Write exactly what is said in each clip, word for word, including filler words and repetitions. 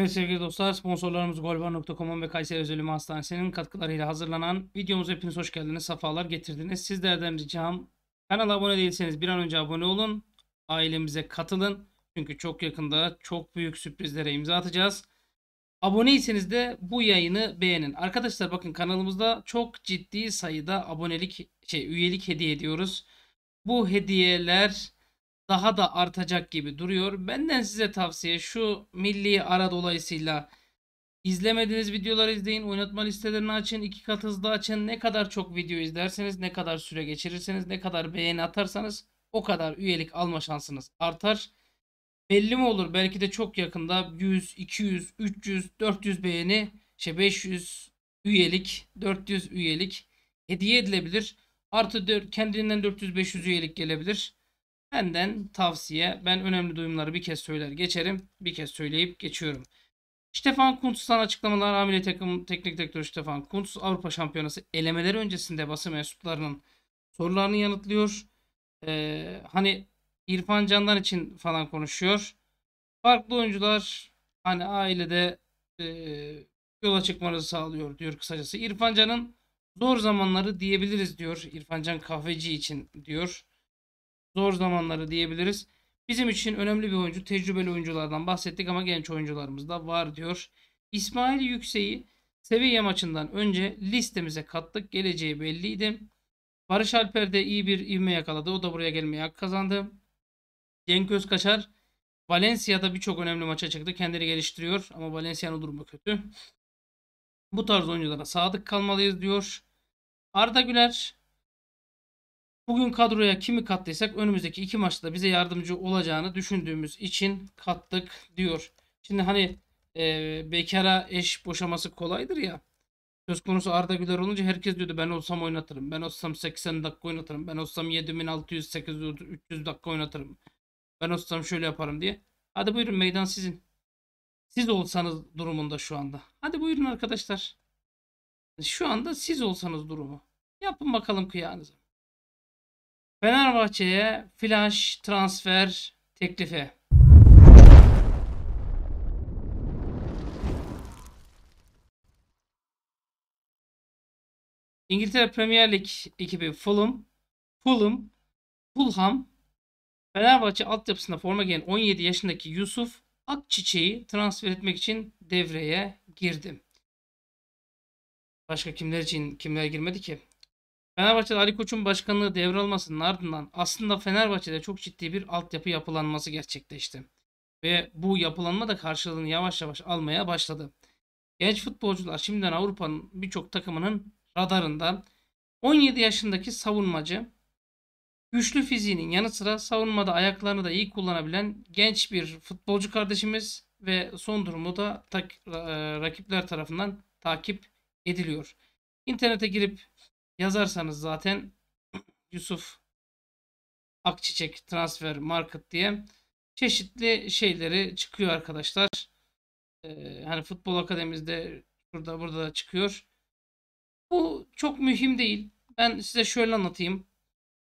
Evet sevgili dostlar, sponsorlarımız golvar nokta com'un ve Kayseri Özel İmha Hastanesi'nin katkılarıyla hazırlanan videomuza hepiniz hoş geldiniz, sefalar getirdiniz. Sizlerden ricam, kanala abone değilseniz bir an önce abone olun, ailemize katılın. Çünkü çok yakında çok büyük sürprizlere imza atacağız. Aboneyseniz de bu yayını beğenin. Arkadaşlar bakın, kanalımızda çok ciddi sayıda abonelik, şey üyelik hediye ediyoruz. Bu hediyeler daha da artacak gibi duruyor. Benden size tavsiye şu milli ara dolayısıyla izlemediğiniz videoları izleyin. Oynatma listelerini açın. iki kat hızlı açın. Ne kadar çok video izlerseniz, ne kadar süre geçirirseniz, ne kadar beğeni atarsanız o kadar üyelik alma şansınız artar. Belli mi olur? Belki de çok yakında yüz, iki yüz, üç yüz, dört yüz beğeni, şey beş yüz üyelik, dört yüz üyelik hediye edilebilir. Artı dört, kendinden dört yüz beş yüz üyelik gelebilir. Benden tavsiye. Ben önemli duyumları bir kez söyler geçerim. Bir kez söyleyip geçiyorum. Stefan Kuntz'tan açıklamalar. Hamile takım teknik direktörü Stefan Kuntz Avrupa Şampiyonası elemeleri öncesinde basın mensuplarının sorularını yanıtlıyor. Ee, hani İrfan Can'dan için falan konuşuyor. Farklı oyuncular hani ailede e, yola çıkmanızı sağlıyor diyor kısacası. İrfan Can'ın zor zamanları diyebiliriz diyor. İrfan Can Kahveci için diyor. Zor zamanları diyebiliriz. Bizim için önemli bir oyuncu. Tecrübeli oyunculardan bahsettik ama genç oyuncularımız da var diyor. İsmail Yüksek'i Sevilla maçından önce listemize kattık. Geleceği belliydi. Barış Alper de iyi bir ivme yakaladı. O da buraya gelmeye hak kazandı. Cenk Özkaçar Valencia'da birçok önemli maça çıktı. Kendini geliştiriyor ama Valencia'nın durumu kötü. Bu tarz oyunculara sadık kalmalıyız diyor. Arda Güler, bugün kadroya kimi kattıysak önümüzdeki iki maçta bize yardımcı olacağını düşündüğümüz için kattık diyor. Şimdi hani e, bekara eş boşaması kolaydır ya. Söz konusu Arda Güler olunca herkes diyordu ben olsam oynatırım. Ben olsam seksen dakika oynatırım. Ben olsam yedi bin altı yüz, sekiz bin üç yüz dakika oynatırım. Ben olsam şöyle yaparım diye. Hadi buyurun, meydan sizin. Siz olsanız durumunda şu anda. Hadi buyurun arkadaşlar. Şu anda siz olsanız durumu. Yapın bakalım kıyağınızı. Fenerbahçe'ye flash transfer teklifi. İngiltere Premier Lig ekibi Fulham, Fulham, Fulham, Fenerbahçe altyapısında forma giyen on yedi yaşındaki Yusuf Akçiçek'i transfer etmek için devreye girdi. Başka kimler için kimler girmedi ki? Fenerbahçe'de Ali Koç'un başkanlığı devralmasının ardından aslında Fenerbahçe'de çok ciddi bir altyapı yapılanması gerçekleşti. Ve bu yapılanma da karşılığını yavaş yavaş almaya başladı. Genç futbolcular şimdiden Avrupa'nın birçok takımının radarında. On yedi yaşındaki savunmacı, güçlü fiziğinin yanı sıra savunmada ayaklarını da iyi kullanabilen genç bir futbolcu kardeşimiz ve son durumu da rakipler tarafından takip ediliyor. İnternete girip yazarsanız zaten Yusuf Akçiçek Transfer Market diye çeşitli şeyleri çıkıyor arkadaşlar. Ee, hani futbol akademimizde burada burada da çıkıyor. Bu çok mühim değil. Ben size şöyle anlatayım.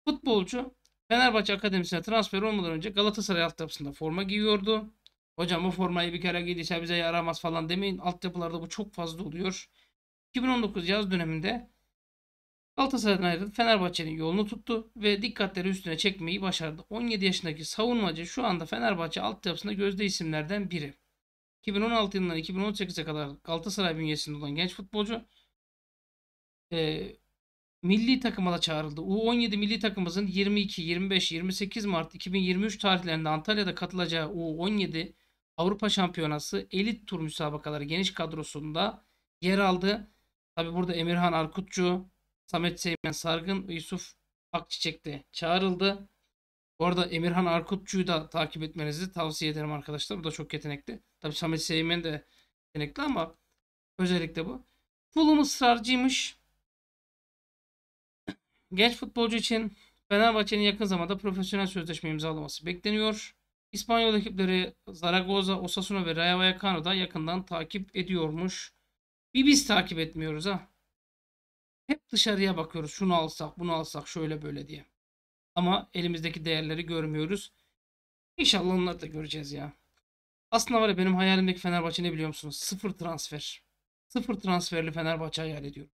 Futbolcu Fenerbahçe Akademisi'ne transfer olmadan önce Galatasaray altyapısında forma giyiyordu. Hocam o formayı bir kere giydiyse bize yaramaz falan demeyin. Altyapılarda bu çok fazla oluyor. iki bin on dokuz yaz döneminde Galatasaray'dan ayrıldı. Fenerbahçe'nin yolunu tuttu ve dikkatleri üstüne çekmeyi başardı. on yedi yaşındaki savunmacı şu anda Fenerbahçe altyapısında gözde isimlerden biri. iki bin on altı yılından iki bin on sekize kadar Galatasaray bünyesinde olan genç futbolcu e, milli takıma da çağrıldı. U on yedi milli takımımızın yirmi iki, yirmi beş, yirmi sekiz Mart iki bin yirmi üç tarihlerinde Antalya'da katılacağı U on yedi Avrupa Şampiyonası elit tur müsabakaları geniş kadrosunda yer aldı. Tabi burada Emirhan Arkutçu, Samet Seymen Sargın, Yusuf Akçiçek de çağrıldı. Bu arada Emirhan Arkutçu'yu da takip etmenizi tavsiye ederim arkadaşlar. Bu da çok yetenekli. Tabii Samet Seymen de yetenekli ama özellikle bu. Fulham ısrarcıymış. Genç futbolcu için Fenerbahçe'nin yakın zamanda profesyonel sözleşme imzalaması bekleniyor. İspanyol ekipleri Zaragoza, Osasuna ve Rayo Vallecano'da yakından takip ediyormuş. Bir biz takip etmiyoruz ha. Hep dışarıya bakıyoruz. Şunu alsak, bunu alsak, şöyle böyle diye. Ama elimizdeki değerleri görmüyoruz. İnşallah onları da göreceğiz ya. Aslında var ya, benim hayalimdeki Fenerbahçe ne biliyor musunuz? Sıfır transfer. Sıfır transferli Fenerbahçe hayal ediyorum.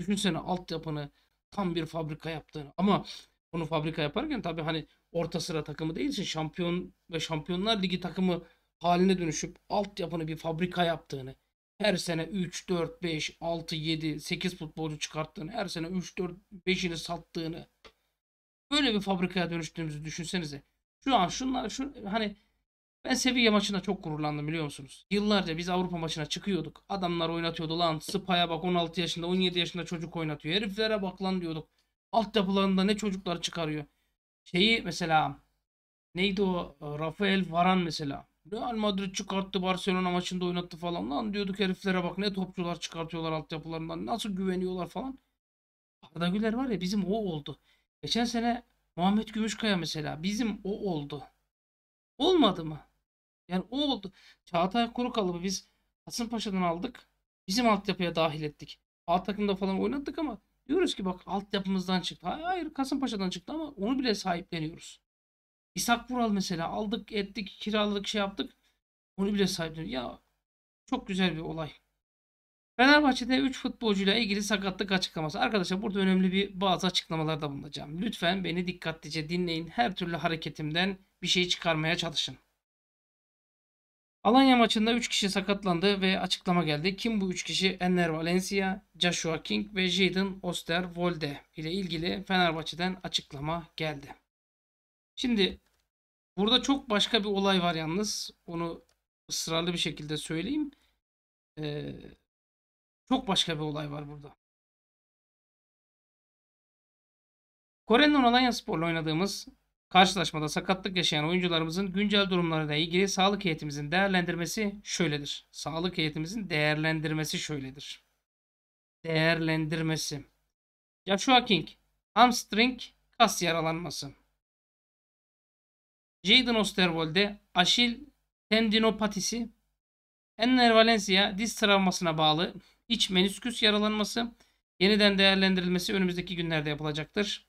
Düşünsene altyapını tam bir fabrika yaptığını. Ama bunu fabrika yaparken tabii hani orta sıra takımı değilsin. Şampiyon ve Şampiyonlar Ligi takımı haline dönüşüp altyapını bir fabrika yaptığını. Her sene üç, dört, beş, altı, yedi, sekiz futbolcu çıkarttığını. Her sene üç, dört, beşini sattığını. Böyle bir fabrikaya dönüştüğümüzü düşünsenize. Şu an şunlar şu hani ben Sevilla maçına çok gururlandım biliyor musunuz? Yıllarca biz Avrupa maçına çıkıyorduk. Adamlar oynatıyordu lan. Spa'ya bak, on altı yaşında on yedi yaşında çocuk oynatıyor. Heriflere bak lan diyorduk. Altyapılarında ne çocuklar çıkarıyor. Şeyi mesela neydi o? Rafael Varane mesela. Real Madrid çıkarttı, Barcelona maçında oynattı falan. Lan diyorduk heriflere bak, ne topçular çıkartıyorlar altyapılarından. Nasıl güveniyorlar falan. Arda Güler var ya, bizim o oldu. Geçen sene Muhammed Gümüşkaya mesela bizim o oldu. Olmadı mı? Yani o oldu. Çağatay Kurukalıbı biz Hasanpaşa'dan aldık. Bizim altyapıya dahil ettik. A takımda falan oynattık ama diyoruz ki bak altyapımızdan çıktı. Hayır, Kasımpaşa'dan çıktı ama onu bile sahipleniyoruz. İshak Vural mesela aldık, ettik, kiraladık, şey yaptık. Onu bile sahipleniyoruz. Ya çok güzel bir olay. Fenerbahçe'de üç futbolcuyla ilgili sakatlık açıklaması. Arkadaşlar burada önemli bir bazı açıklamalarda bulunacağım. Lütfen beni dikkatlice dinleyin. Her türlü hareketimden bir şey çıkarmaya çalışın. Alanya maçında üç kişi sakatlandı ve açıklama geldi. Kim bu üç kişi? Enner Valencia, Joshua King ve Jayden Oosterwolde ile ilgili Fenerbahçe'den açıklama geldi. Şimdi burada çok başka bir olay var yalnız. Onu ısrarlı bir şekilde söyleyeyim. Ee, çok başka bir olay var burada. Kore'nin Alanya Spor'la oynadığımız karşılaşmada sakatlık yaşayan oyuncularımızın güncel durumlarıyla ilgili sağlık heyetimizin değerlendirmesi şöyledir. Sağlık heyetimizin değerlendirmesi şöyledir. Değerlendirmesi. Joshua King, hamstring kas yaralanması. Jayden Oosterwolde, Aşil tendinopatisi. Enner Valencia, diz travmasına bağlı iç menisküs yaralanması. Yeniden değerlendirilmesi önümüzdeki günlerde yapılacaktır.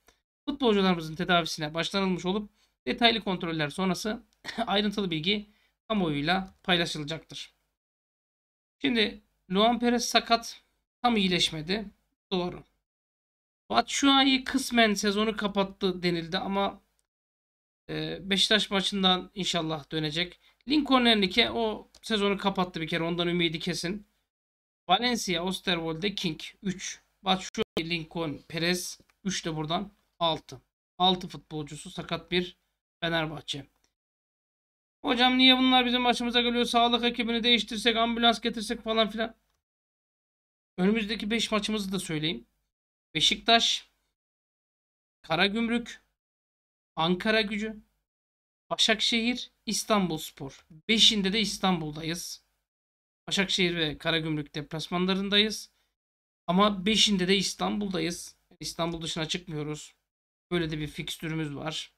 Futbolcularımızın tedavisine başlanılmış olup detaylı kontroller sonrası ayrıntılı bilgi kamuoyuyla paylaşılacaktır. Şimdi Luan Peres sakat, tam iyileşmedi. Doğru. Batshuayi kısmen sezonu kapattı denildi ama e, Beşiktaş maçından inşallah dönecek. Lincoln Enrique o sezonu kapattı bir kere, ondan ümidi kesin. Valencia, Oosterwolde, King üç. Batshuayi, Lincoln, Peres üç de buradan. altı. altı futbolcusu sakat bir Fenerbahçe. Hocam niye bunlar bizim başımıza geliyor? Sağlık ekibini değiştirsek, ambulans getirsek falan filan. Önümüzdeki beş maçımızı da söyleyeyim. Beşiktaş, Karagümrük, Ankaragücü, Başakşehir, İstanbulspor. beşinde de İstanbul'dayız. Başakşehir ve Karagümrük deplasmanlarındayız. Ama beşinde de İstanbul'dayız. İstanbul dışına çıkmıyoruz. Böyle de bir fikstürümüz var.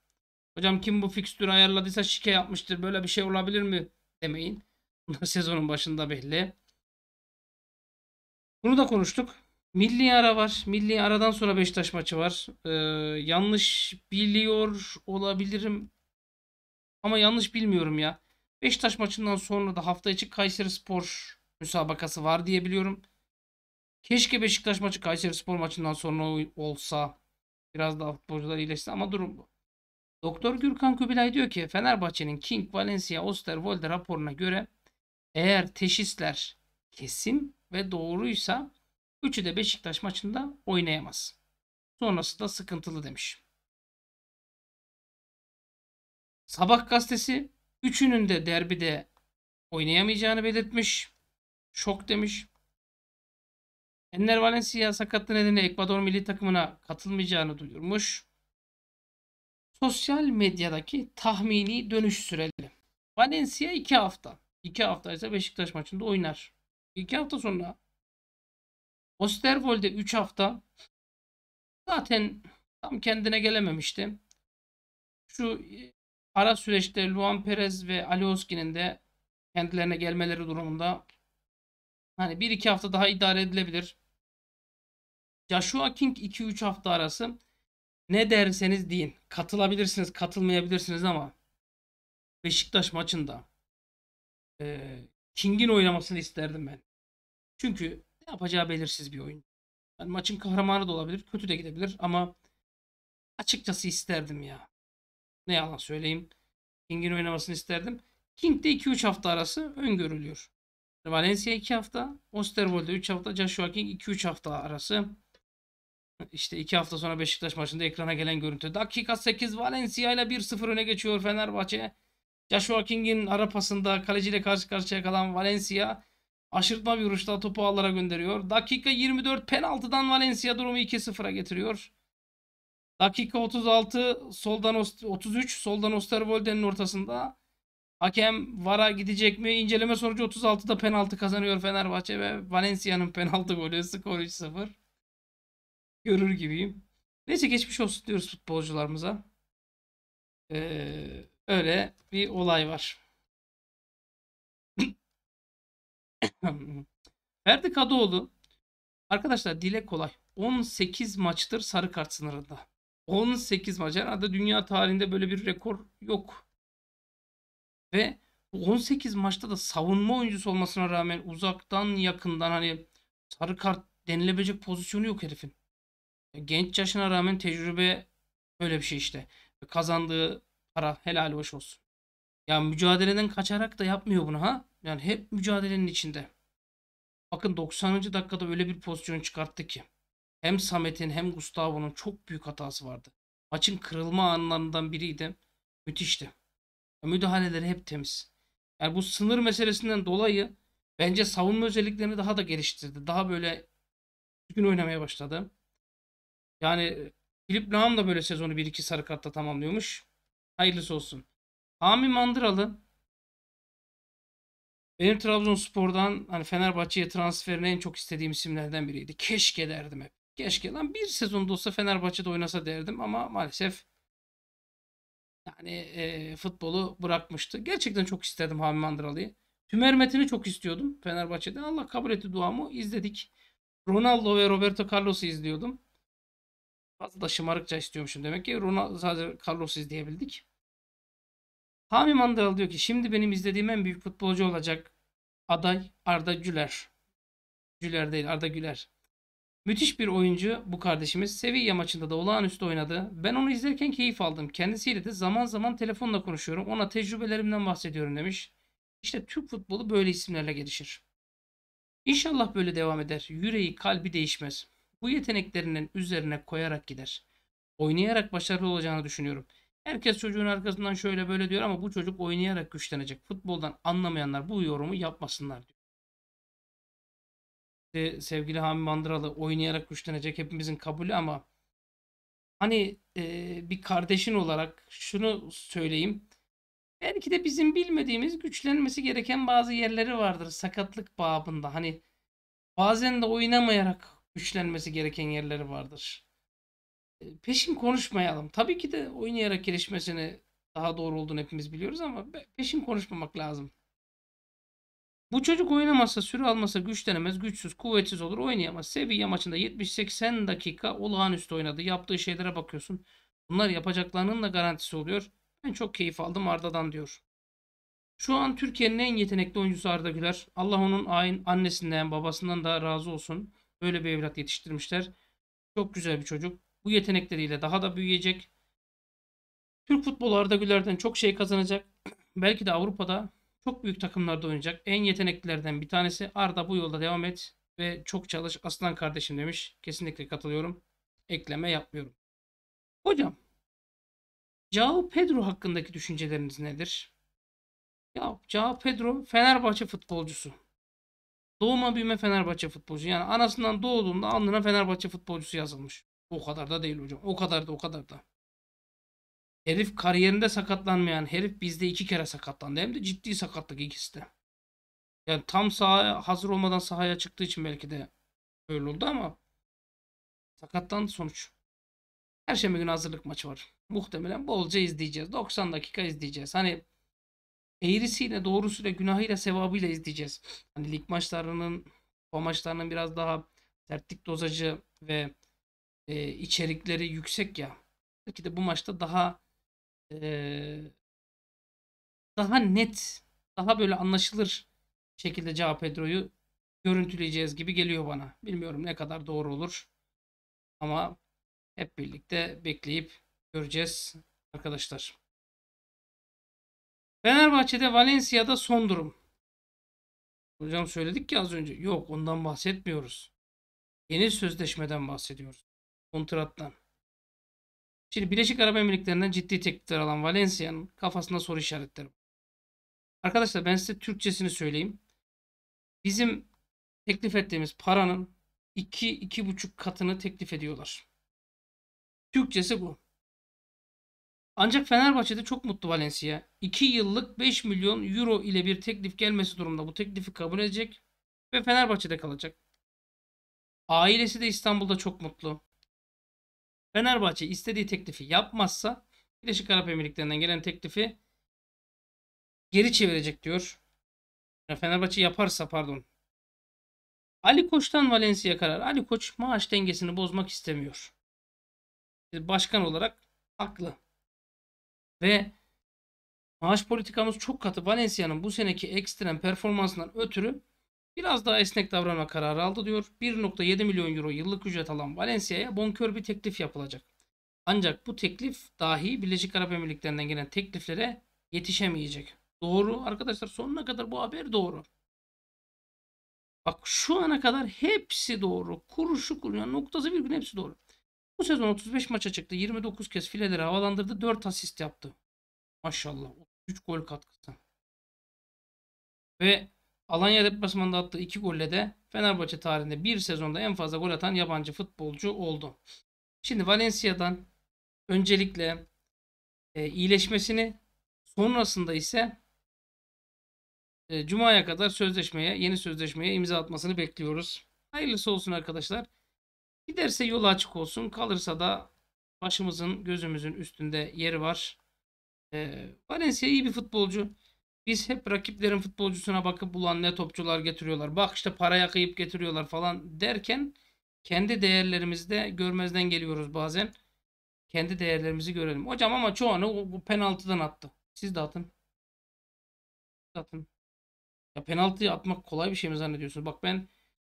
Hocam kim bu fikstürü ayarladıysa şike yapmıştır. Böyle bir şey olabilir mi? Demeyin. Bunlar sezonun başında belli. Bunu da konuştuk. Milli ara var. Milli aradan sonra Beşiktaş maçı var. Ee, yanlış biliyor olabilirim. Ama yanlış bilmiyorum ya. Beşiktaş maçından sonra da hafta içi Kayseri Spor müsabakası var diye biliyorum. Keşke Beşiktaş maçı Kayseri Spor maçından sonra olsa. Biraz daha futbolcular iyileşti ama durum bu. Doktor Gürkan Kubilay diyor ki Fenerbahçe'nin King, Valencia, Oosterwolde raporuna göre eğer teşhisler kesin ve doğruysa üçü de Beşiktaş maçında oynayamaz. Sonrası da sıkıntılı demiş. Sabah gazetesi üçünün de derbide oynayamayacağını belirtmiş. Şok demiş. Enner Valencia sakatlığı nedeniyle Ekvador milli takımına katılmayacağını duyurmuş. Sosyal medyadaki tahmini dönüş süreli. Valencia iki hafta. iki hafta ise Beşiktaş maçında oynar. iki hafta sonra. Oosterwolde üç hafta. Zaten tam kendine gelememişti. Şu ara süreçte Luan Perez ve Ali Özkin'in de kendilerine gelmeleri durumunda hani bir iki hafta daha idare edilebilir. Joshua King iki üç hafta arası, ne derseniz deyin. Katılabilirsiniz, katılmayabilirsiniz ama Beşiktaş maçında e, King'in oynamasını isterdim ben. Çünkü ne yapacağı belirsiz bir oyun. Yani maçın kahramanı da olabilir, kötü de gidebilir ama açıkçası isterdim ya. Ne yalan söyleyeyim. King'in oynamasını isterdim. King de iki üç hafta arası öngörülüyor. Valencia iki hafta, Oosterwolde üç hafta, Joshua King iki üç hafta arası. İşte iki hafta sonra Beşiktaş maçında ekrana gelen görüntü. Dakika sekiz Valencia ile bir sıfır öne geçiyor Fenerbahçe. Joshua King'in ara pasında kaleciyle karşı karşıya kalan Valencia aşırtma bir vuruşla topu ağlara gönderiyor. Dakika yirmi dört penaltıdan Valencia durumu iki sıfıra getiriyor. Dakika otuz altı soldan otuz üç soldan Oosterwolde'nin ortasında. Hakem VAR'a gidecek mi? İnceleme sonucu otuz altıda penaltı kazanıyor Fenerbahçe ve Valencia'nın penaltı golü, skor üç sıfır. Görür gibiyim. Neyse, geçmiş olsun diyoruz futbolcularımıza. Ee, öyle bir olay var. Ferdi Kadıoğlu. Arkadaşlar dile kolay. on sekiz maçtır sarı kart sınırında. on sekiz maç. Herhalde dünya tarihinde böyle bir rekor yok. Ve on sekiz maçta da savunma oyuncusu olmasına rağmen uzaktan yakından hani sarı kart denilebilecek pozisyonu yok herifin. Genç yaşına rağmen tecrübe böyle bir şey işte. Kazandığı para helal hoş olsun. Yani mücadeleden kaçarak da yapmıyor bunu ha. Yani hep mücadelenin içinde. Bakın doksanıncı dakikada öyle bir pozisyon çıkarttı ki. Hem Samet'in hem Gustavo'nun çok büyük hatası vardı. Maçın kırılma anlarından biriydi. Müthişti. Müdahaleleri hep temiz. Yani bu sınır meselesinden dolayı bence savunma özelliklerini daha da geliştirdi. Daha böyle düzgün oynamaya başladı. Yani Filip Lahm da böyle sezonu bir iki sarı kartla tamamlıyormuş. Hayırlısı olsun. Hami Mandıralı benim Trabzonspor'dan hani Fenerbahçe'ye transferini en çok istediğim isimlerden biriydi. Keşke derdim hep. Keşke lan bir sezonda olsa Fenerbahçe'de oynasa derdim ama maalesef yani e, futbolu bırakmıştı. Gerçekten çok isterdim Hami Mandıralı'yı. Tümer Metin'i çok istiyordum Fenerbahçe'den. Allah kabul etti duamı. İzledik. Ronaldo ve Roberto Carlos'u izliyordum. Fazla da şımarıkça istiyormuşum demek ki. Ronaldo, sadece Carlos'u izleyebildik. Hami Mandıralı diyor ki şimdi benim izlediğim en büyük futbolcu olacak aday Arda Güler. Güler değil, Arda Güler. Müthiş bir oyuncu bu kardeşimiz. Sevilla maçında da olağanüstü oynadı. Ben onu izlerken keyif aldım. Kendisiyle de zaman zaman telefonla konuşuyorum. Ona tecrübelerimden bahsediyorum demiş. İşte Türk futbolu böyle isimlerle gelişir. İnşallah böyle devam eder. Yüreği, kalbi değişmez. Bu yeteneklerinin üzerine koyarak gider. Oynayarak başarılı olacağını düşünüyorum. Herkes çocuğun arkasından şöyle böyle diyor ama bu çocuk oynayarak güçlenecek. Futboldan anlamayanlar bu yorumu yapmasınlar diyor. İşte sevgili Hami Mandıralı oynayarak güçlenecek hepimizin kabulü ama hani e, bir kardeşin olarak şunu söyleyeyim. Belki de bizim bilmediğimiz güçlenmesi gereken bazı yerleri vardır sakatlık babında. Hani bazen de oynamayarak güçlenmesi gereken yerleri vardır. Peşin konuşmayalım. Tabii ki de oynayarak gelişmesini daha doğru olduğunu hepimiz biliyoruz ama peşin konuşmamak lazım. Bu çocuk oynamazsa, süre almasa güçlenemez, güçsüz, kuvvetsiz olur, oynayamaz. Sevilla maçında yetmiş seksen dakika olağanüstü oynadı. Yaptığı şeylere bakıyorsun. Bunlar yapacaklarının da garantisi oluyor. Ben çok keyif aldım Arda'dan diyor. Şu an Türkiye'nin en yetenekli oyuncusu Arda Güler. Allah onun annesinden, babasından da razı olsun. Böyle bir evlat yetiştirmişler. Çok güzel bir çocuk. Bu yetenekleriyle daha da büyüyecek. Türk futbolu Arda Güler'den çok şey kazanacak. Belki de Avrupa'da çok büyük takımlarda oynayacak. En yeteneklilerden bir tanesi. Arda bu yolda devam et ve çok çalış aslan kardeşim demiş. Kesinlikle katılıyorum. Ekleme yapmıyorum. Hocam, Joao Pedro hakkındaki düşünceleriniz nedir? Ya Joao Pedro Fenerbahçe futbolcusu. Doğuma büyüme Fenerbahçe futbolcusu. Yani anasından doğduğunda alnına Fenerbahçe futbolcusu yazılmış. O kadar da değil hocam. O kadar da o kadar da. Herif kariyerinde sakatlanmayan herif bizde iki kere sakatlandı. Hem de ciddi sakatlık ikisi de. Yani tam sahaya hazır olmadan sahaya çıktığı için belki de öyle oldu ama sakatlandı sonuç. Her şey bir gün hazırlık maçı var. Muhtemelen bolca izleyeceğiz. doksan dakika izleyeceğiz. Hani eğrisiyle, doğrusuyla, günahıyla, sevabıyla izleyeceğiz. Hani lig maçlarının, o maçlarının biraz daha sertlik dozajı ve e, içerikleri yüksek ya. Belki de bu maçta daha e, daha net daha böyle anlaşılır şekilde Joao Pedro'yu görüntüleyeceğiz gibi geliyor bana. Bilmiyorum ne kadar doğru olur. Ama hep birlikte bekleyip göreceğiz arkadaşlar. Fenerbahçe'de Valencia'da son durum. Hocam söyledik ya az önce. Yok, ondan bahsetmiyoruz. Yeni sözleşmeden bahsediyoruz. Kontrattan. Şimdi Birleşik Arap Emirlikleri'nden ciddi teklifler alan Valencia'nın kafasında soru işaretleri var. Arkadaşlar ben size Türkçesini söyleyeyim. Bizim teklif ettiğimiz paranın iki iki buçuk katını teklif ediyorlar. Türkçesi bu. Ancak Fenerbahçe'de çok mutlu Valencia. iki yıllık beş milyon euro ile bir teklif gelmesi durumunda bu teklifi kabul edecek ve Fenerbahçe'de kalacak. Ailesi de İstanbul'da çok mutlu. Fenerbahçe istediği teklifi yapmazsa Birleşik Arap Emirlikleri'nden gelen teklifi geri çevirecek diyor. Fenerbahçe yaparsa pardon. Ali Koç'tan Valencia karar. Ali Koç maaş dengesini bozmak istemiyor. Başkan olarak haklı. Ve maaş politikamız çok katı. Valencia'nın bu seneki ekstrem performansından ötürü biraz daha esnek davranma kararı aldı diyor. bir nokta yedi milyon euro yıllık ücret alan Valencia'ya bonkör bir teklif yapılacak. Ancak bu teklif dahi Birleşik Arap Emirlikleri'nden gelen tekliflere yetişemeyecek. Doğru arkadaşlar, sonuna kadar bu haber doğru. Bak şu ana kadar hepsi doğru. Kuruşu kuruyor. Noktası virgül hepsi doğru. Bu sezon otuz beş maça çıktı. yirmi dokuz kez fileleri havalandırdı. dört asist yaptı. Maşallah. otuz üç gol katkısı. Ve Alanya deplasmanında attığı iki golle de Fenerbahçe tarihinde bir sezonda en fazla gol atan yabancı futbolcu oldu. Şimdi Valencia'dan öncelikle e, iyileşmesini, sonrasında ise e, Cuma'ya kadar sözleşmeye, yeni sözleşmeye imza atmasını bekliyoruz. Hayırlısı olsun arkadaşlar. Giderse yolu açık olsun. Kalırsa da başımızın, gözümüzün üstünde yeri var. E, Valencia iyi bir futbolcu. Biz hep rakiplerin futbolcusuna bakıp ulan ne topçular getiriyorlar. Bak işte paraya kıyıp getiriyorlar falan derken kendi değerlerimizde görmezden geliyoruz bazen. Kendi değerlerimizi görelim. Hocam ama çoğunu bu penaltıdan attı. Siz de atın. Atın. Ya penaltıyı atmak kolay bir şey mi zannediyorsunuz? Bak ben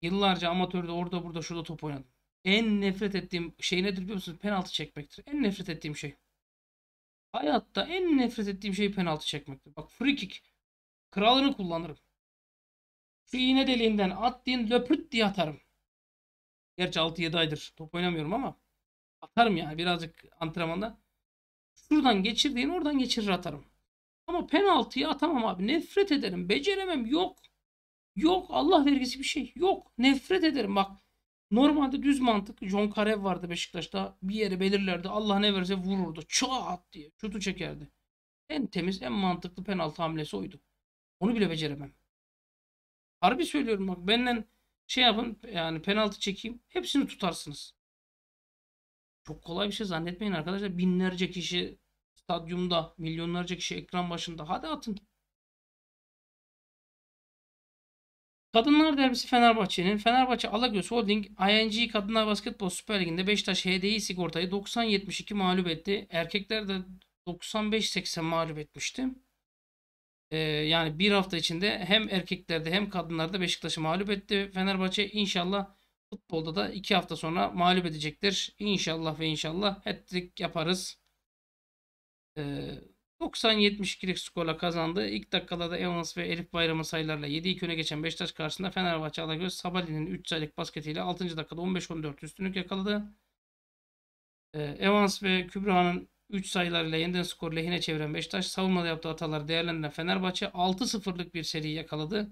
yıllarca amatörde orada burada şurada top oynadım. En nefret ettiğim şey nedir biliyor musunuz? Penaltı çekmektir. En nefret ettiğim şey. Hayatta en nefret ettiğim şey penaltı çekmektir. Bak free kick. Kralını kullanırım. Şu iğne deliğinden attığın löpürt diye atarım. Gerçi altı yedi aydır top oynamıyorum ama atarım yani birazcık antrenmanda. Şuradan geçirdiğin oradan geçirir atarım. Ama penaltıyı atamam abi. Nefret ederim. Beceremem. Yok. Yok. Allah vergisi bir şey. Yok. Nefret ederim. Bak normalde düz mantık. John Karev vardı Beşiktaş'ta. Bir yere belirlerdi. Allah ne verirse vururdu. Çat diye. Şutu çekerdi. En temiz, en mantıklı penaltı hamlesi oydu. Onu bile beceremem. Harbi söylüyorum bak. Benden şey yapın. Yani penaltı çekeyim. Hepsini tutarsınız. Çok kolay bir şey zannetmeyin arkadaşlar. Binlerce kişi stadyumda, milyonlarca kişi ekran başında. Hadi atın. Kadınlar derbisi Fenerbahçe'nin. Fenerbahçe Alagöz Holding I N G Kadınlar Basketbol Süper Ligi'nde Beşiktaş H D İ Sigorta'yı doksan yetmiş iki mağlup etti. Erkekler de doksan beş seksen mağlup etmişti. Ee, yani bir hafta içinde hem erkeklerde hem kadınlarda Beşiktaş'ı mağlup etti. Fenerbahçe inşallah futbolda da iki hafta sonra mağlup edecektir. İnşallah ve inşallah hat-trick yaparız. Ee, doksan yetmiş ikilik skorla kazandı. İlk dakikalarda Evans ve Elif Bayram'ın sayılarla yedi iki öne geçen Beşiktaş karşısında Fenerbahçe Alagöz Sabali'nin üç sayılık basketiyle altıncı dakikada on beş on dört üstünlük yakaladı. Ee, Evans ve Kübra'nın üç sayılarıyla yeniden skor lehine çeviren Beşiktaş savunmada yaptığı hatalar değerlendiren Fenerbahçe altı sıfırlık bir seri yakaladı.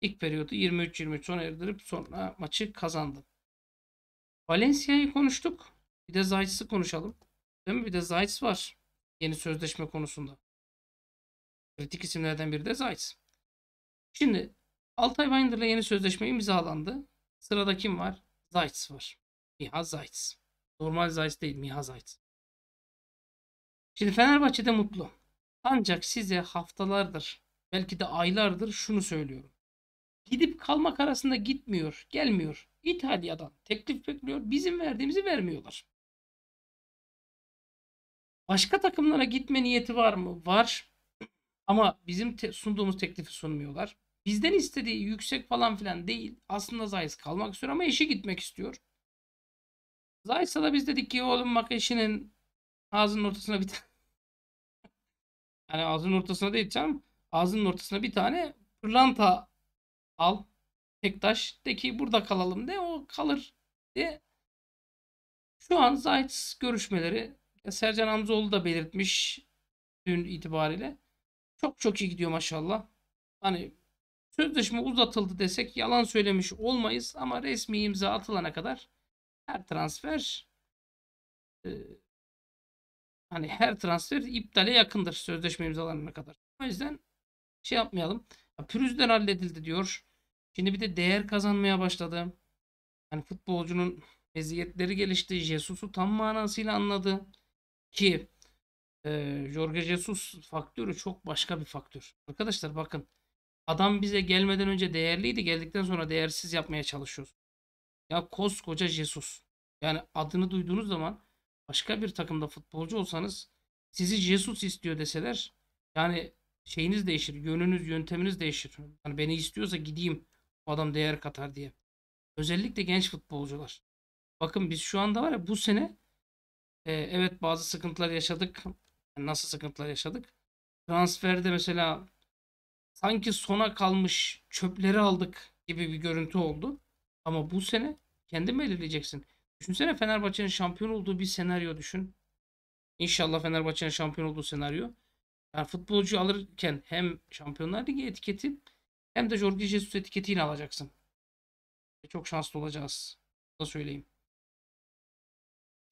İlk periyodu yirmi üç yirmi üç sona erdirip sonra maçı kazandı. Valencia'yı konuştuk. Bir de Zajc'ı konuşalım. Değil mi? Bir de Zajc var. Yeni sözleşme konusunda. Kritik isimlerden biri de Zajc. Şimdi Altay Winder'la yeni sözleşme imzalandı. Sırada kim var? Zajc var. Miha Zajc. Normal Zajc değil. Miha Zajc. Şimdi Fenerbahçe'de mutlu. Ancak size haftalardır, belki de aylardır şunu söylüyorum. Gidip kalmak arasında gitmiyor, gelmiyor. İtalya'dan teklif bekliyor. Bizim verdiğimizi vermiyorlar. Başka takımlara gitme niyeti var mı? Var. Ama bizim te sunduğumuz teklifi sunmuyorlar. Bizden istediği yüksek falan filan değil. Aslında Zajc kalmak istiyor ama eşi gitmek istiyor. Zajc'a da biz dedik ki oğlum bak eşinin ağzının ortasına bir tane yani ağzının ortasına değil canım. Ağzının ortasına bir tane pırlanta al. Tek taş. De ki burada kalalım de. O kalır de. Şu an Zajc görüşmeleri Sercan Hamzoğlu da belirtmiş dün itibariyle. Çok çok iyi gidiyor maşallah. Hani sözleşme uzatıldı desek yalan söylemiş olmayız ama resmi imza atılana kadar her transfer e, hani her transfer iptale yakındır sözleşme imzalanana kadar. O yüzden şey yapmayalım. Ya, pürüzden halledildi diyor. Şimdi bir de değer kazanmaya başladı. Yani futbolcunun meziyetleri gelişti. Jesus'u tam manasıyla anladı. Ki e, Jorge Jesus faktörü çok başka bir faktör. Arkadaşlar bakın. Adam bize gelmeden önce değerliydi. Geldikten sonra değersiz yapmaya çalışıyoruz. Ya koskoca Jesus. Yani adını duyduğunuz zaman başka bir takımda futbolcu olsanız sizi Jesus istiyor deseler yani şeyiniz değişir. Yönünüz, yönteminiz değişir. Yani beni istiyorsa gideyim. O adam değer katar diye. Özellikle genç futbolcular. Bakın biz şu anda var ya bu sene e, evet bazı sıkıntılar yaşadık. Yani nasıl sıkıntılar yaşadık? Transferde mesela sanki sona kalmış çöpleri aldık gibi bir görüntü oldu. Ama bu sene kendin belirleyeceksin. Düşünsene Fenerbahçe'nin şampiyon olduğu bir senaryo düşün. İnşallah Fenerbahçe'nin şampiyon olduğu senaryo. Yani futbolcu alırken hem Şampiyonlar Ligi etiketi hem de Jorge Jesus etiketiyle alacaksın. Çok şanslı olacağız. Da söyleyeyim.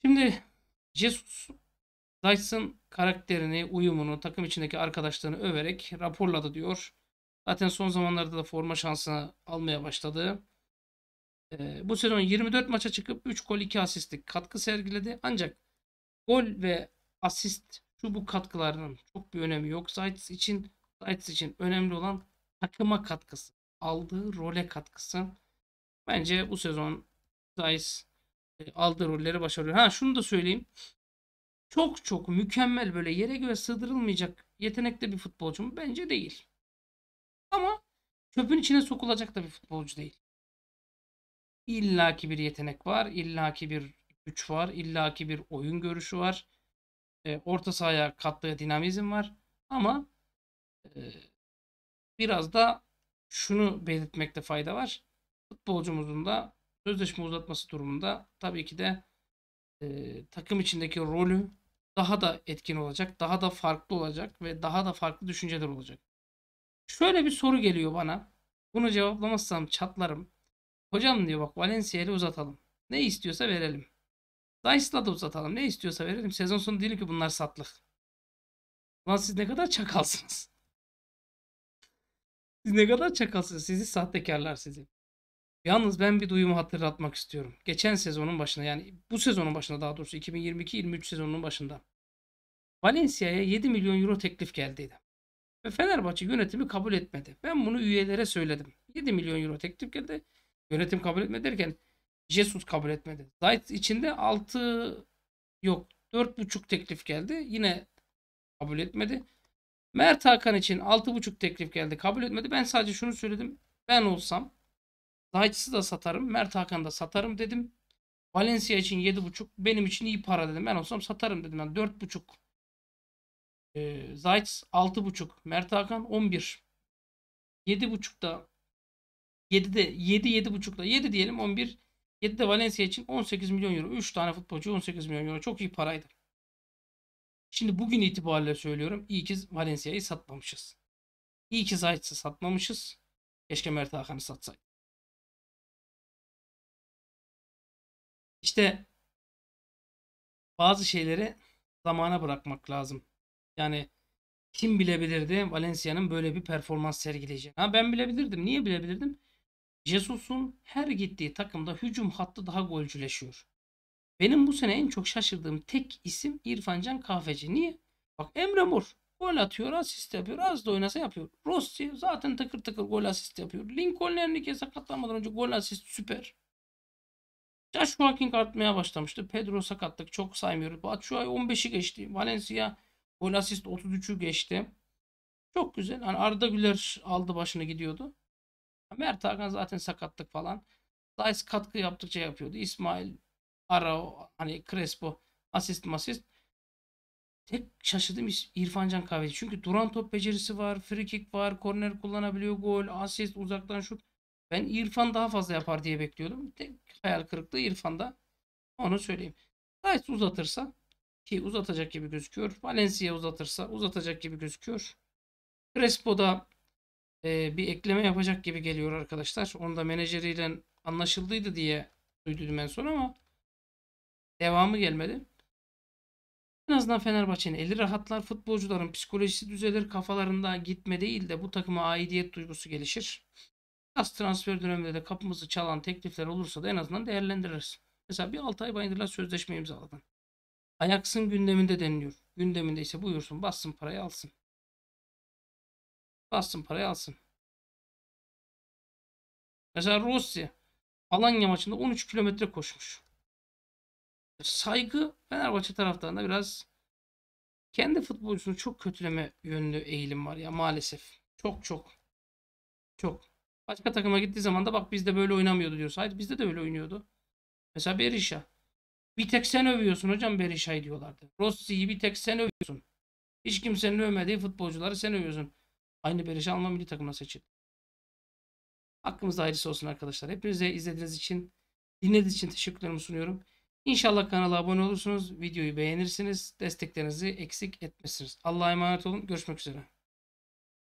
Şimdi Jesus Zajc'ın karakterini, uyumunu, takım içindeki arkadaşlarını överek raporladı diyor. Zaten son zamanlarda da forma şansını almaya başladı. Ee, bu sezon yirmi dört maça çıkıp üç gol iki asistlik katkı sergiledi. Ancak gol ve asist şu bu katkılarının çok bir önemi yok. Zajc için, Zajc için önemli olan takıma katkısı. Aldığı role katkısı. Bence bu sezon Zajc aldığı rolleri başarıyor. Ha şunu da söyleyeyim. Çok çok mükemmel böyle yere göre sığdırılmayacak yetenekli bir futbolcu mu? Bence değil. Ama çöpün içine sokulacak da bir futbolcu değil. İllaki bir yetenek var. İllaki bir güç var. İllaki bir oyun görüşü var. E, orta sahaya kattığı dinamizm var. Ama e, biraz da şunu belirtmekte fayda var. Futbolcumuzun da sözleşme uzatması durumunda tabii ki de e, takım içindeki rolü daha da etkin olacak, daha da farklı olacak ve daha da farklı düşünceler olacak. Şöyle bir soru geliyor bana. Bunu cevaplamazsam çatlarım. Hocam diyor bak Valencia'yla uzatalım. Ne istiyorsa verelim. Zajc'la da uzatalım. Ne istiyorsa verelim. Sezon sonu değil ki bunlar satlık. Lan siz ne kadar çakalsınız. Siz ne kadar çakalsınız. Sizi sahtekarlar sizi. Yalnız ben bir duyumu hatırlatmak istiyorum. Geçen sezonun başında yani bu sezonun başında daha doğrusu iki bin yirmi iki yirmi üç sezonunun başında Valencia'ya yedi milyon euro teklif geldiydi. Ve Fenerbahçe yönetimi kabul etmedi. Ben bunu üyelere söyledim. yedi milyon euro teklif geldi. Yönetim kabul etmedi derken Jesus kabul etmedi. Zajc içinde altı yok dört buçuk teklif geldi. Yine kabul etmedi. Mert Hakan için altı buçuk teklif geldi. Kabul etmedi. Ben sadece şunu söyledim. Ben olsam Zajc'ı da satarım. Mert Hakan'ı da satarım dedim. Valencia için yedi buçuk. Benim için iyi para dedim. Ben olsam satarım dedim. Yani dört buçuk. Ee, Zajc altı buçuk. Mert Hakan on bir. yedi buçukta yedide yedi yedi buçukta yedi diyelim on bir. yedide Valencia için on sekiz milyon euro. üç tane futbolcu on sekiz milyon euro. Çok iyi paraydı. Şimdi bugün itibariyle söylüyorum. İyi ki Valencia'yı satmamışız. İyi ki Zajc'ı satmamışız. Keşke Mert Hakan'ı satsaydı. İşte bazı şeyleri zamana bırakmak lazım. Yani kim bilebilirdi Valencia'nın böyle bir performans sergileyeceğini? Ha ben bilebilirdim. Niye bilebilirdim? Jesus'un her gittiği takımda hücum hattı daha golcüleşiyor. Benim bu sene en çok şaşırdığım tek isim İrfan Can Kahveci. Niye? Bak Emre Mor gol atıyor, asist yapıyor. Az da oynasa yapıyor. Rossi zaten takır takır gol asist yapıyor. Lincoln sakatlanmadan önce gol asist süper. Joshua King artmaya başlamıştı. Pedro sakatlık çok saymıyoruz. Batshuayi on beşi geçti. Valencia gol asist otuz üçü geçti. Çok güzel. Hani Arda Güler aldı başını gidiyordu. Mert Hakan zaten sakatlık falan. Zajc katkı yaptıkça yapıyordu. İsmail, Arao, hani Crespo asist masist. Tek şaşırdım İrfan Can Kahveci. Çünkü duran top becerisi var, free kick var, korner kullanabiliyor, gol, asist, uzaktan şut. Ben İrfan daha fazla yapar diye bekliyordum. Tek hayal kırıklığı İrfan'da. Onu söyleyeyim. Zajc uzatırsa ki uzatacak gibi gözüküyor. Valencia uzatırsa uzatacak gibi gözüküyor. Crespo'da e, bir ekleme yapacak gibi geliyor arkadaşlar. Onu da menajeriyle anlaşıldıydı diye duydum en son ama devamı gelmedi. En azından Fenerbahçe'nin eli rahatlar, futbolcuların psikolojisi düzelir, kafalarında gitme değil de bu takıma aidiyet duygusu gelişir. Yaz transfer döneminde de kapımızı çalan teklifler olursa da en azından değerlendiririz. Mesela bir altı ay Bayındır'la sözleşme imzaladın. Ajax'ın gündeminde deniliyor. Gündeminde ise buyursun bassın parayı alsın. Bassın parayı alsın. Mesela Rossi Alanya maçında on üç kilometre koşmuş. Saygı Fenerbahçe taraftarında biraz kendi futbolcusunu çok kötüleme yönlü eğilim var ya maalesef. Çok çok. Çok. Başka takıma gittiği zaman da bak bizde böyle oynamıyordu diyorsa. Hayır bizde de öyle oynuyordu. Mesela Berisha. Bir tek sen övüyorsun hocam Berisha'yı diyorlardı. Rossi'yi bir tek sen övüyorsun. Hiç kimsenin övmediği futbolcuları sen övüyorsun. Aynı Berisha Alman milli takımına seçildi. Hakkımızda hayırlısı olsun arkadaşlar. Hepinize izlediğiniz için, dinlediğiniz için teşekkürlerimi sunuyorum. İnşallah kanala abone olursunuz, videoyu beğenirsiniz, desteklerinizi eksik etmezsiniz. Allah'a emanet olun, görüşmek üzere.